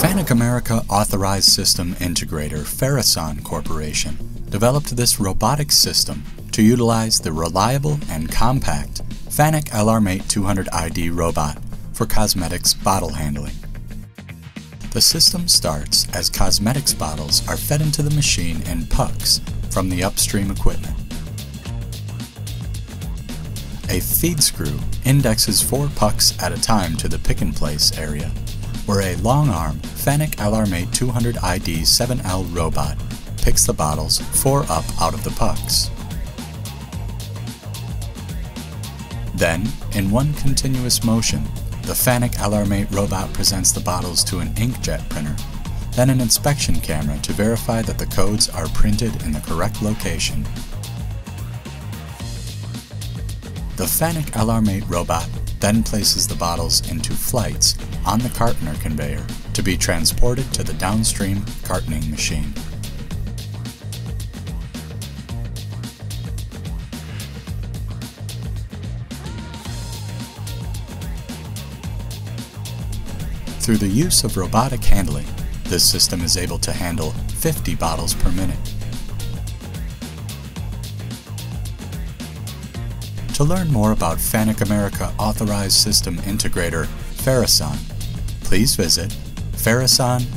FANUC America Authorized System Integrator Farason Corporation developed this robotic system to utilize the reliable and compact FANUC LR Mate 200iD robot for cosmetics bottle handling. The system starts as cosmetics bottles are fed into the machine in pucks from the upstream equipment. A feed screw indexes 4 pucks at a time to the pick-and-place area, where a long-arm FANUC LR Mate 200iD/7L robot picks the bottles 4 up out of the pucks. Then, in one continuous motion, the FANUC LR Mate robot presents the bottles to an inkjet printer, then an inspection camera to verify that the codes are printed in the correct location. The FANUC LR Mate robot then places the bottles into flights on the cartoner conveyor to be transported to the downstream cartoning machine. Through the use of robotic handling, this system is able to handle 50 bottles per minute. To learn more about FANUC America Authorized System Integrator Farason, please visit farason.com.